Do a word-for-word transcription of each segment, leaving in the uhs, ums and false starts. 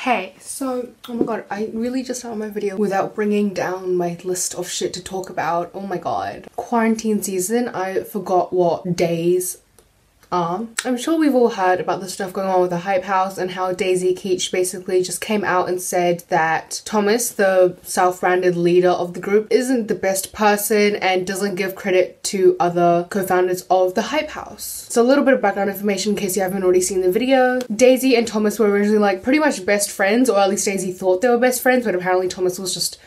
Hey, so, oh my god, I really just started my video without bringing down my list of shit to talk about. Oh my god. Quarantine season, I forgot what days are. I'm sure we've all heard about the stuff going on with the Hype House and how Daisy Keech basically just came out and said that Thomas, the self-branded leader of the group, isn't the best person and doesn't give credit to other co-founders of the Hype House. So a little bit of background information in case you haven't already seen the video. Daisy and Thomas were originally like pretty much best friends, or at least Daisy thought they were best friends, but apparently Thomas was just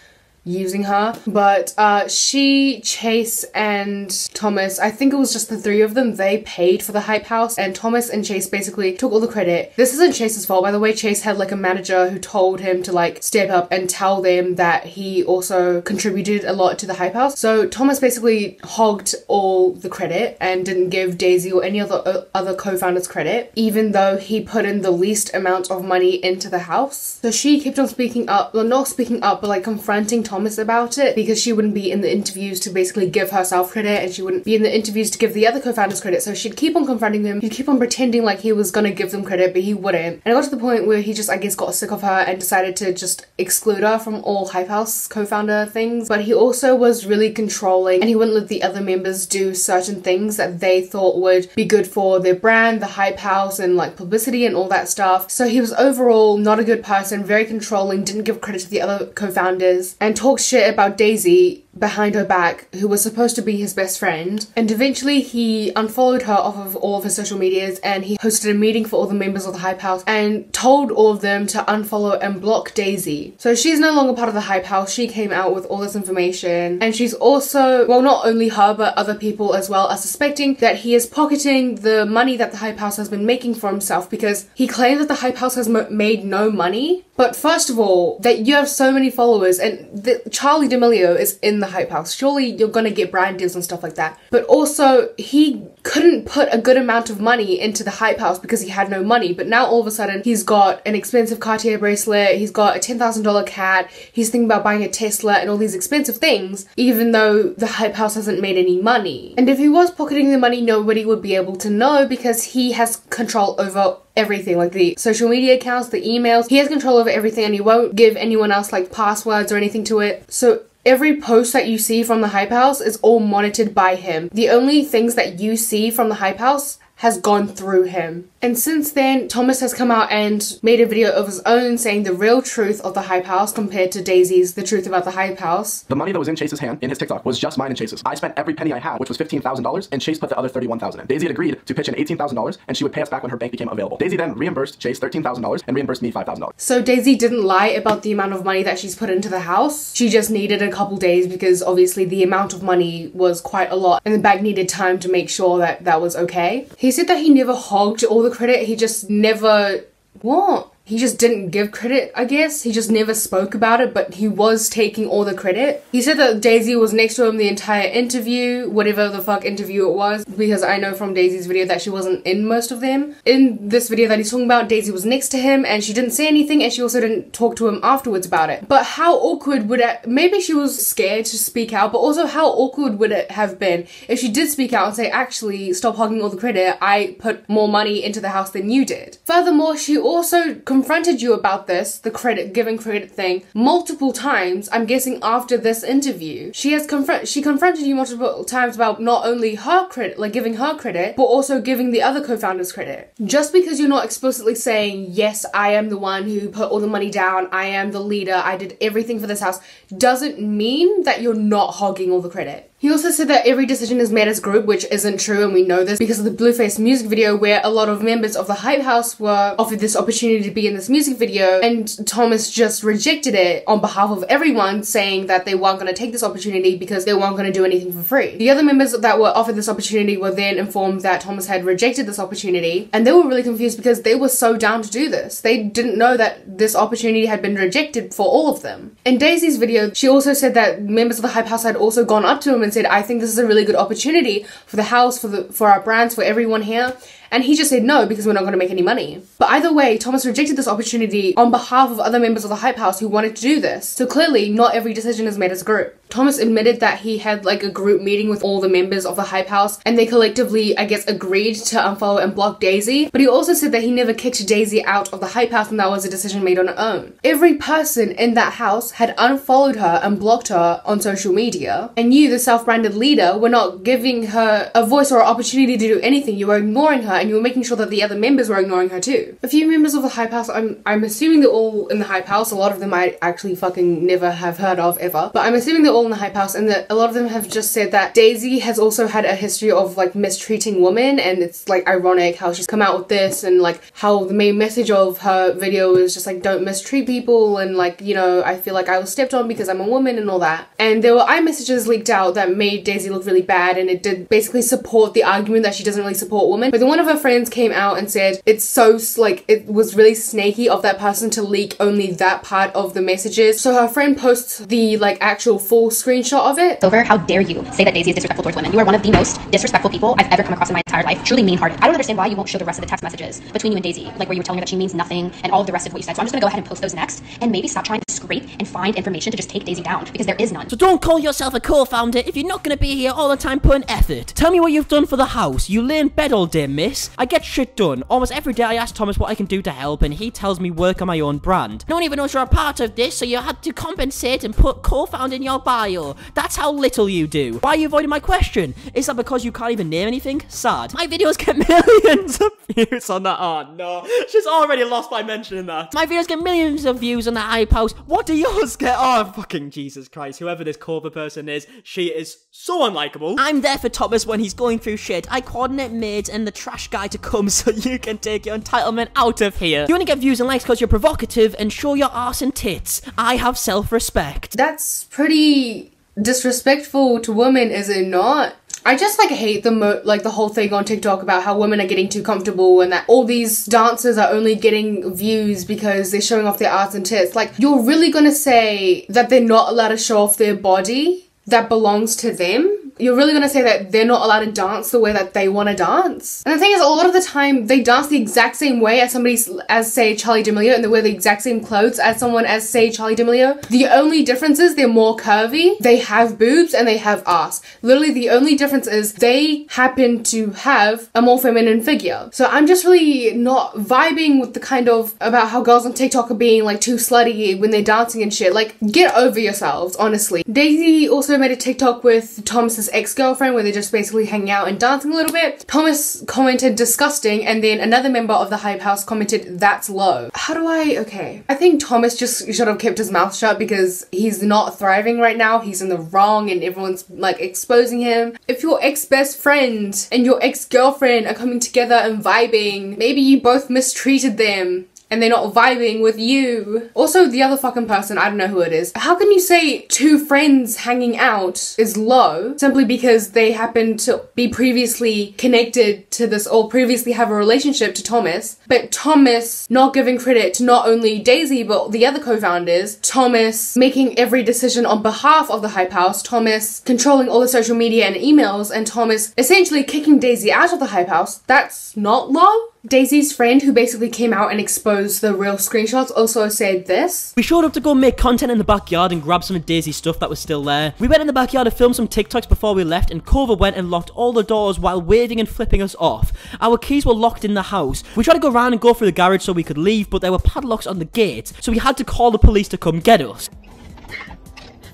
using her. But uh, she, Chase and Thomas, I think it was just the three of them, they paid for the Hype House, and Thomas and Chase basically took all the credit. This isn't Chase's fault, by the way. Chase had like a manager who told him to like step up and tell them that he also contributed a lot to the Hype House. So Thomas basically hogged all the credit and didn't give Daisy or any other uh, other co-founders credit, even though he put in the least amount of money into the house. So she kept on speaking up, well not speaking up, but like confronting Thomas Thomas about it, because she wouldn't be in the interviews to basically give herself credit, and she wouldn't be in the interviews to give the other co-founders credit. So she'd keep on confronting him, he'd keep on pretending like he was gonna give them credit, but he wouldn't. And it got to the point where he just, I guess, got sick of her and decided to just exclude her from all Hype House co-founder things. But he also was really controlling, and he wouldn't let the other members do certain things that they thought would be good for their brand, the Hype House, and like publicity and all that stuff. So he was overall not a good person, very controlling, didn't give credit to the other co-founders, and talked shit about Daisy behind her back, who was supposed to be his best friend. And eventually he unfollowed her off of all of his social medias, and he hosted a meeting for all the members of the Hype House and told all of them to unfollow and block Daisy. So she's no longer part of the Hype House. She came out with all this information, and she's also, well, not only her but other people as well, are suspecting that he is pocketing the money that the Hype House has been making for himself, because he claims that the Hype House has mo made no money. But first of all, that you have so many followers, and the Charli D'Amelio is in the Hype House. Surely you're gonna get brand deals and stuff like that. But also, he couldn't put a good amount of money into the Hype House because he had no money. But now all of a sudden, he's got an expensive Cartier bracelet, he's got a ten thousand dollar cat, he's thinking about buying a Tesla and all these expensive things, even though the Hype House hasn't made any money. And if he was pocketing the money, nobody would be able to know, because he has control over everything, like the social media accounts, the emails. He has control over everything, and he won't give anyone else like passwords or anything to it. So every post that you see from the Hype House is all monitored by him. The only things that you see from the Hype House has gone through him. And since then, Thomas has come out and made a video of his own saying the real truth of the Hype House compared to Daisy's the truth about the Hype House. The money that was in Chase's hand in his TikTok was just mine and Chase's. I spent every penny I had, which was fifteen thousand dollars, and Chase put the other thirty-one thousand dollars in. Daisy had agreed to pitch in eighteen thousand dollars, and she would pay us back when her bank became available. Daisy then reimbursed Chase thirteen thousand dollars and reimbursed me five thousand dollars. So Daisy didn't lie about the amount of money that she's put into the house. She just needed a couple days, because obviously the amount of money was quite a lot, and the bank needed time to make sure that that was okay. He said that he never hogged all the credit, he just never, what? He just didn't give credit, I guess. He just never spoke about it, but he was taking all the credit. He said that Daisy was next to him the entire interview, whatever the fuck interview it was, because I know from Daisy's video that she wasn't in most of them. In this video that he's talking about, Daisy was next to him, and she didn't say anything, and she also didn't talk to him afterwards about it. But how awkward would it, maybe she was scared to speak out, but also how awkward would it have been if she did speak out and say, actually, stop hogging all the credit, I put more money into the house than you did. Furthermore, she also confronted you about this, the credit, giving credit thing, multiple times, I'm guessing after this interview. She has confront, she confronted you multiple times about not only her credit, like giving her credit, but also giving the other co-founders credit. Just because you're not explicitly saying, yes, I am the one who put all the money down, I am the leader, I did everything for this house, doesn't mean that you're not hogging all the credit. He also said that every decision is made as a group, which isn't true, and we know this because of the Blueface music video, where a lot of members of the Hype House were offered this opportunity to be in this music video, and Thomas just rejected it on behalf of everyone, saying that they weren't going to take this opportunity because they weren't going to do anything for free. The other members that were offered this opportunity were then informed that Thomas had rejected this opportunity, and they were really confused because they were so down to do this. They didn't know that this opportunity had been rejected for all of them. In Daisy's video, she also said that members of the Hype House had also gone up to him and said, I think this is a really good opportunity for the house, for the for our brands, for everyone here, And he just said no, because we're not going to make any money. But either way, Thomas rejected this opportunity on behalf of other members of the Hype House who wanted to do this. So clearly, not every decision is made as a group. Thomas admitted that he had like a group meeting with all the members of the Hype House and they collectively, I guess, agreed to unfollow and block Daisy. But he also said that he never kicked Daisy out of the Hype House and that was a decision made on her own. Every person in that house had unfollowed her and blocked her on social media. And you, the self-branded leader, were not giving her a voice or an opportunity to do anything. You were ignoring her and you were making sure that the other members were ignoring her too. A few members of the Hype House, I'm, I'm assuming they're all in the Hype House. A lot of them I actually fucking never have heard of ever. But I'm assuming they're all in the Hype House and that a lot of them have just said that Daisy has also had a history of like mistreating women, and it's like ironic how she's come out with this, and like how the main message of her video is just like don't mistreat people, and like, you know, I feel like I was stepped on because I'm a woman and all that. And there were iMessages leaked out that made Daisy look really bad, and it did basically support the argument that she doesn't really support women. But then one of her friends came out and said it's so like it was really snaky of that person to leak only that part of the messages. So her friend posts the like actual full screenshot of it. Over, how dare you say that Daisy is disrespectful towards women? You are one of the most disrespectful people I've ever come across in my entire life. Truly mean-hearted. I don't understand why you won't show the rest of the text messages between you and Daisy, like where you were telling her that she means nothing and all of the rest of what you said. So I'm just gonna go ahead and post those next, and maybe stop trying to scrape and find information to just take Daisy down, because there is none. So don't call yourself a co-founder if you're not gonna be here all the time putting effort. Tell me what you've done for the house. You lay in bed all day, miss. I get shit done. Almost every day I ask Thomas what I can do to help, and he tells me work on my own brand. No one even knows you're a part of this, so you had to compensate and put co-founder in your bio. That's how little you do. Why are you avoiding my question? Is that because you can't even name anything? Sad. My videos get millions of views on that. Oh no, she's already lost by mentioning that. My videos get millions of views on the Hype House. What do yours get? Oh fucking Jesus Christ, whoever this cover person is, she is so unlikable. I'm there for Thomas when he's going through shit. I coordinate maids and the trash guy to come so you can take your entitlement out of here. You only get views and likes because you're provocative and show your arse and tits. I have self-respect. That's pretty disrespectful to women, is it not? I just like hate the mo like the whole thing on TikTok about how women are getting too comfortable and that all these dancers are only getting views because they're showing off their arts and tits. Like, you're really gonna say that they're not allowed to show off their body that belongs to them? You're really gonna say that they're not allowed to dance the way that they want to dance? And the thing is, a lot of the time they dance the exact same way as somebody as say Charli D'Amelio, and they wear the exact same clothes as someone as say Charli D'Amelio. The only difference is they're more curvy, they have boobs, and they have ass. Literally the only difference is they happen to have a more feminine figure. So I'm just really not vibing with the kind of about how girls on TikTok are being like too slutty when they're dancing and shit. Like, get over yourselves, honestly. Daisy also made a TikTok with Thomas' ex-girlfriend where they just basically hang out and dancing a little bit. Thomas commented disgusting, and then another member of the Hype House commented that's low. How do I okay I think Thomas just should have kept his mouth shut because he's not thriving right now. He's in the wrong and everyone's like exposing him. If your ex-best friend and your ex-girlfriend are coming together and vibing, maybe you both mistreated them and they're not vibing with you. Also, the other fucking person, I don't know who it is. How can you say two friends hanging out is low simply because they happen to be previously connected to this or previously have a relationship to Thomas? But Thomas not giving credit to not only Daisy but the other co-founders. Thomas making every decision on behalf of the Hype House. Thomas controlling all the social media and emails. And Thomas essentially kicking Daisy out of the Hype House. That's not low? Daisy's friend, who basically came out and exposed the real screenshots, also said this. We showed up to go make content in the backyard and grab some of Daisy's stuff that was still there. We went in the backyard to film some TikToks before we left, and Cover went and locked all the doors while waving and flipping us off. Our keys were locked in the house. We tried to go around and go through the garage so we could leave, but there were padlocks on the gate, so we had to call the police to come get us.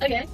Okay.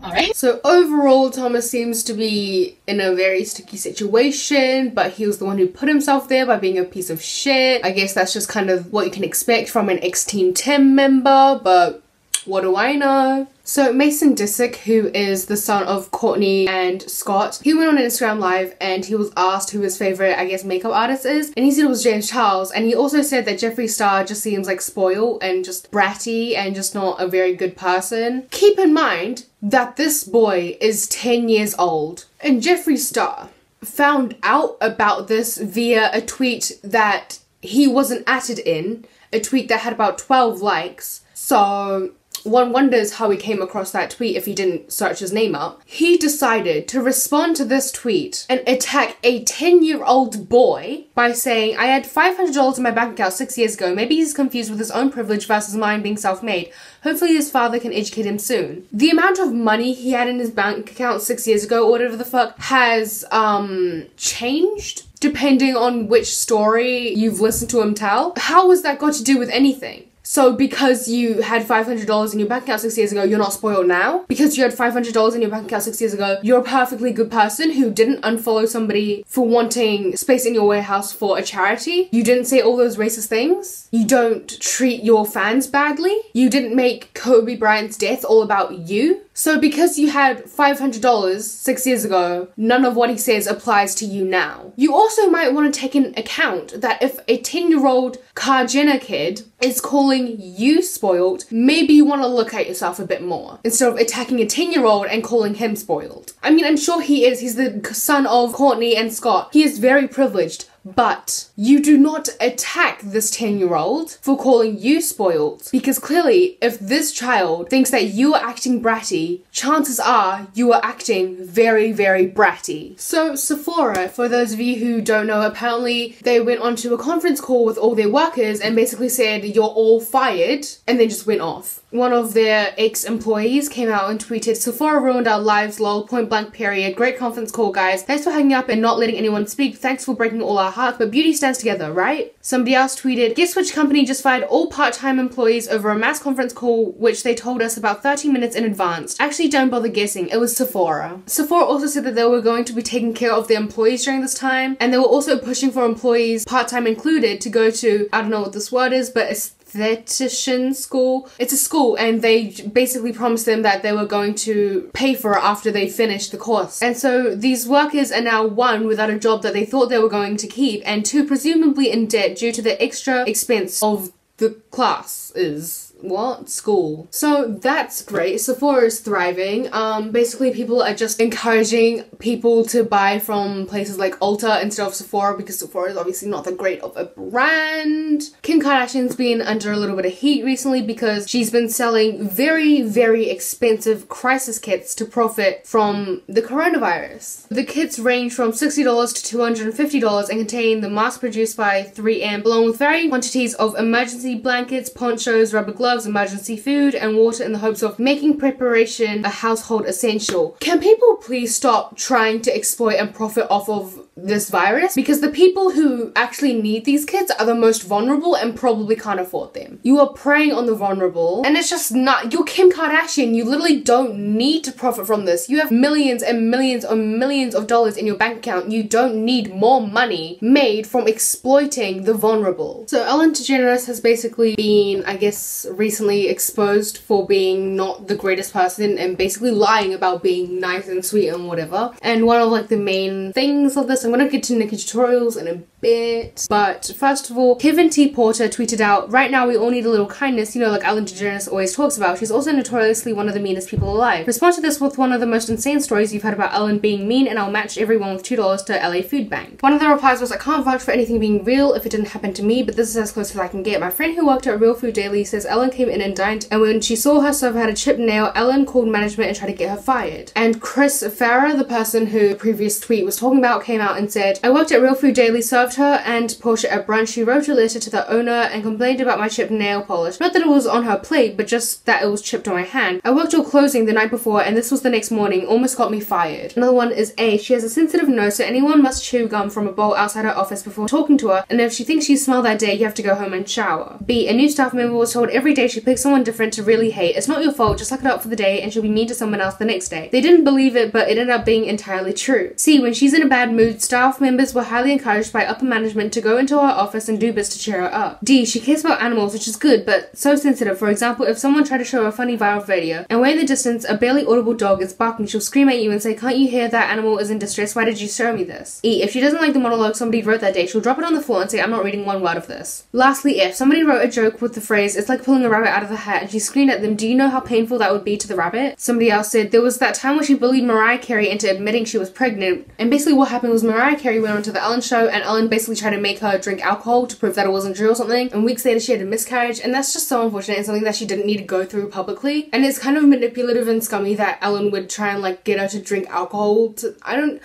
Alright. So overall, Thomas seems to be in a very sticky situation, but he was the one who put himself there by being a piece of shit. I guess that's just kind of what you can expect from an ex-Team ten member, but what do I know? So Mason Disick, who is the son of Courtney and Scott, he went on an Instagram live and he was asked who his favorite, I guess, makeup artist is. And he said it was James Charles. And he also said that Jeffree Star just seems like spoiled and just bratty and just not a very good person. Keep in mind that this boy is ten years old. And Jeffree Star found out about this via a tweet that he wasn't added in, a tweet that had about twelve likes. So one wonders how he came across that tweet if he didn't search his name up. He decided to respond to this tweet and attack a ten-year-old boy by saying, I had five hundred dollars in my bank account six years ago. Maybe he's confused with his own privilege versus mine being self-made. Hopefully his father can educate him soon. The amount of money he had in his bank account six years ago or whatever the fuck has um changed depending on which story you've listened to him tell. How has that got to do with anything? So because you had five hundred dollars in your bank account six years ago, you're not spoiled now? Because you had five hundred dollars in your bank account six years ago, you're a perfectly good person who didn't unfollow somebody for wanting space in your warehouse for a charity? You didn't say all those racist things? You don't treat your fans badly? You didn't make Kobe Bryant's death all about you? So because you had five hundred dollars six years ago, none of what he says applies to you now. You also might want to take into account that if a ten-year-old Kar-Jenner kid is calling you spoiled, maybe you want to look at yourself a bit more instead of attacking a ten-year-old and calling him spoiled. I mean, I'm sure he is. He's the son of Courtney and Scott. He is very privileged. But you do not attack this ten-year-old for calling you spoiled, because clearly if this child thinks that you are acting bratty, chances are you are acting very, very bratty. So Sephora, for those of you who don't know, apparently they went onto a conference call with all their workers and basically said, you're all fired, and then just went off. One of their ex-employees came out and tweeted, Sephora ruined our lives, lol, point blank period, great conference call guys, thanks for hanging up and not letting anyone speak, thanks for breaking all our hearts, but beauty stands together, right? Somebody else tweeted, guess which company just fired all part-time employees over a mass conference call which they told us about thirty minutes in advance. Actually, don't bother guessing, it was Sephora. Sephora also said that they were going to be taking care of their employees during this time, and they were also pushing for employees, part-time included, to go to, I don't know what this word is, but it's aesthetician school. It's a school, and they basically promised them that they were going to pay for it after they finished the course. And so these workers are now, one, without a job that they thought they were going to keep, and two, presumably in debt due to the extra expense of the classes. What? School. So that's great. Sephora is thriving. Um, basically people are just encouraging people to buy from places like Ulta instead of Sephora, because Sephora is obviously not that great of a brand. Kim Kardashian's been under a little bit of heat recently because she's been selling very, very expensive crisis kits to profit from the coronavirus. The kits range from sixty dollars to two hundred fifty dollars and contain the mask produced by three M, along with varying quantities of emergency blankets, ponchos, rubber gloves, gloves, emergency food, and water in the hopes of making preparation a household essential. Can people please stop trying to exploit and profit off of this virus? Because the people who actually need these kits are the most vulnerable and probably can't afford them. You are preying on the vulnerable, and it's just not. You're Kim Kardashian. You literally don't need to profit from this. You have millions and millions and millions of dollars in your bank account. You don't need more money made from exploiting the vulnerable. So Ellen DeGeneres has basically been, I guess, recently exposed for being not the greatest person and basically lying about being nice and sweet and whatever. And one of like the main things of this, I'm gonna get to Nikkie Tutorials in a bit, but first of all, Kevin T. Porter tweeted out, right now we all need a little kindness, you know, like Ellen DeGeneres always talks about. She's also notoriously one of the meanest people alive. Respond to this with one of the most insane stories you've heard about Ellen being mean, and I'll match everyone with two dollars to L A Food Bank. One of the replies was, I can't vouch for anything being real if it didn't happen to me, but this is as close as I can get. My friend who worked at Real Food Daily says Ellen came in and dined, and when she saw her server had a chipped nail, Ellen called management and tried to get her fired. And Chris Farah, the person who the previous tweet was talking about, came out and said, I worked at Real Food Daily, served her and Portia at brunch. She wrote a letter to the owner and complained about my chipped nail polish. Not that it was on her plate, but just that it was chipped on my hand. I worked till closing the night before, and this was the next morning. Almost got me fired. Another one is A. She has a sensitive nose, so anyone must chew gum from a bowl outside her office before talking to her, and if she thinks you smell that day, you have to go home and shower. B. A new staff member was told every day she picks someone different to really hate. It's not your fault, just suck it up for the day, and she'll be mean to someone else the next day. They didn't believe it, but it ended up being entirely true. C. When she's in a bad mood, staff members were highly encouraged by upper management to go into her office and do bits to cheer her up. D. She cares about animals, which is good, but so sensitive. For example, if someone tried to show her a funny viral video, and way in the distance, a barely audible dog is barking, she'll scream at you and say, can't you hear that animal is in distress? Why did you show me this? E. If she doesn't like the monologue somebody wrote that day, she'll drop it on the floor and say, I'm not reading one word of this. Lastly, F. Somebody wrote a joke with the phrase, it's like pulling a rabbit out of the hat, and she screamed at them, do you know how painful that would be to the rabbit? Somebody else said, there was that time when she bullied Mariah Carey into admitting she was pregnant, and basically what happened was Mariah Carey went onto the Ellen show, and Ellen them basically trying to make her drink alcohol to prove that it wasn't true or something. And weeks later she had a miscarriage, and that's just so unfortunate and something that she didn't need to go through publicly. And it's kind of manipulative and scummy that Ellen would try and like get her to drink alcohol to, I don't...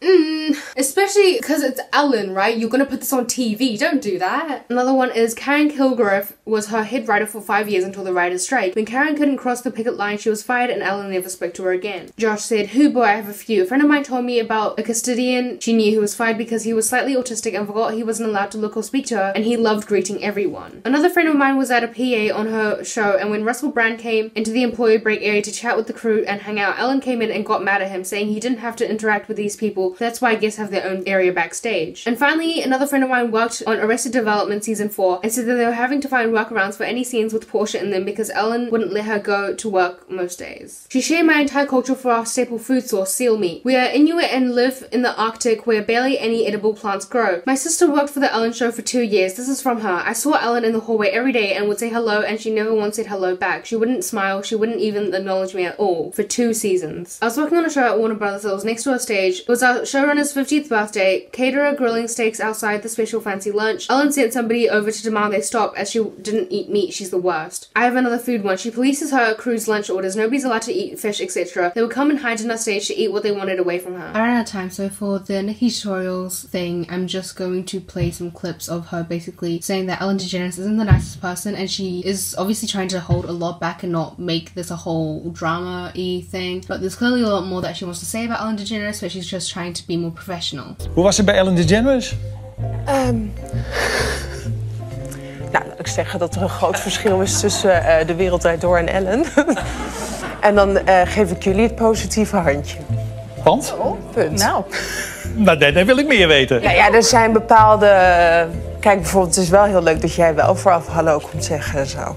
Mm. Especially because it's Ellen, right? You're gonna put this on T V, don't do that. Another one is Karen Kilgariff was her head writer for five years until the writer's strike. When Karen couldn't cross the picket line, she was fired and Ellen never spoke to her again. Josh said, "Who boy, I have a few. A friend of mine told me about a custodian she knew who was fired because he was slightly autistic and forgot he wasn't allowed to look or speak to her, and he loved greeting everyone." Another friend of mine was at a P A on her show, and when Russell Brand came into the employee break area to chat with the crew and hang out, Ellen came in and got mad at him, saying he didn't have to interact with these people. That's why guests have their own area backstage. And finally, another friend of mine worked on Arrested Development season four and said that they were having to find workarounds for any scenes with Portia in them because Ellen wouldn't let her go to work most days. "She shared my entire culture for our staple food source, seal meat. We are Inuit and live in the Arctic where barely any edible plants grow. My sister worked for the Ellen show for two years. This is from her. I saw Ellen in the hallway every day and would say hello, and she never once said hello back. She wouldn't smile. She wouldn't even acknowledge me at all. For two seasons. I was working on a show at Warner Brothers that was next to our stage. It was our showrunner's fiftieth birthday, caterer grilling steaks outside the special fancy lunch. Ellen sent somebody over to demand they stop as she didn't eat meat. She's the worst. I have another food one. She polices her crew's lunch orders. Nobody's allowed to eat fish, et cetera. They would come and hide in our stage to eat what they wanted away from her." I ran out of time, so for the Nikkie Tutorials thing, I'm just going to play some clips of her basically saying that Ellen DeGeneres isn't the nicest person, and she is obviously trying to hold a lot back and not make this a whole drama-y thing, but there's clearly a lot more that she wants to say about Ellen DeGeneres, but she's just trying to be more professional. Hoe was het bij Ellen DeGeneres? Um... Nou, laat ik zeggen dat er een groot verschil is tussen uh, De Wereld Draait Door en Ellen. En dan uh, geef ik jullie het positieve handje. Want? Oh, punt. Nou, nou daar wil ik meer weten. Ja, ja, er zijn bepaalde... Kijk, bijvoorbeeld, het is wel heel leuk dat jij wel vooraf hallo komt zeggen en zo.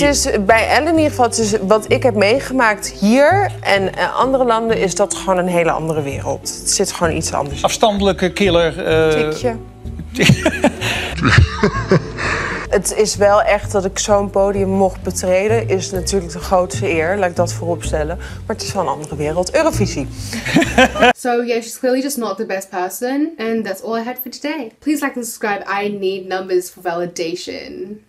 Het is bij Ellen in ieder geval, het is wat ik heb meegemaakt hier en andere landen, is dat gewoon een hele andere wereld. Het zit gewoon iets anders. Afstandelijke killer. Uh... Tikje. Het is wel echt dat ik zo'n podium mocht betreden, is natuurlijk de grootste eer, laat ik dat voorop stellen. Maar het is wel een andere wereld, Eurovisie. So yeah, she's clearly just not the best person, and that's all I had for today. Please like and subscribe, I need numbers for validation.